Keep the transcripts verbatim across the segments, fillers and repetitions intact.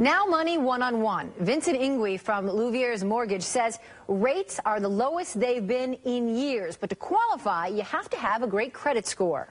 Now Money one-on-one. Vincent Ingui from Louviers Mortgage says rates are the lowest they've been in years, but to qualify, you have to have a great credit score.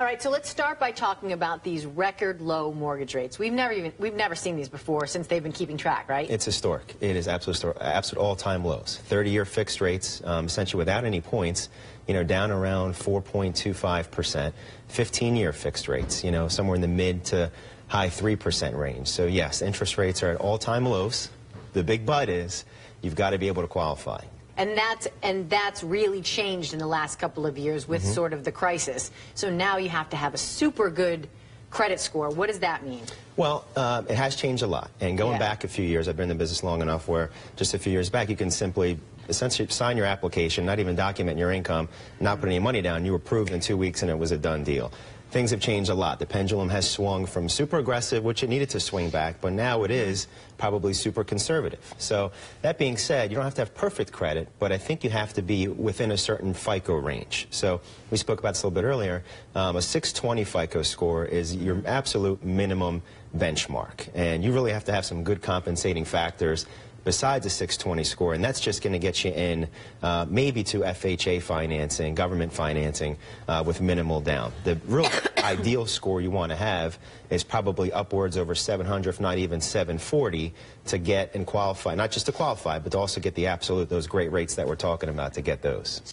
All right, so let's start by talking about these record low mortgage rates. We've never even we've never seen these before since they've been keeping track, right? It's historic. It is absolute absolute all-time lows. thirty-year fixed rates, um, essentially without any points, you know, down around four point two five percent. fifteen-year fixed rates, you know, somewhere in the mid to high three percent range. So yes, interest rates are at all-time lows. The big but is you've got to be able to qualify. And that's, and that's really changed in the last couple of years with mm-hmm. sort of the crisis. So now you have to have a super good credit score. What does that mean? Well, uh, it has changed a lot. And going yeah. back a few years, I've been in the business long enough where just a few years back, you can simply essentially sign your application, not even document your income, not put any money down. You were approved in two weeks and it was a done deal. Things have changed a lot. The pendulum has swung from super aggressive, which it needed to swing back, but now it is probably super conservative. So that being said, you don't have to have perfect credit, but I think you have to be within a certain FICO range. So we spoke about this a little bit earlier. Um, a six twenty FICO score is your absolute minimum benchmark, and you really have to have some good compensating factors besides a six twenty score, and that's just going to get you in uh, maybe to F H A financing, government financing uh, with minimal down. The real ideal score you want to have is probably upwards over seven hundred, if not even seven forty, to get and qualify, not just to qualify, but to also get the absolute, those great rates that we're talking about, to get those.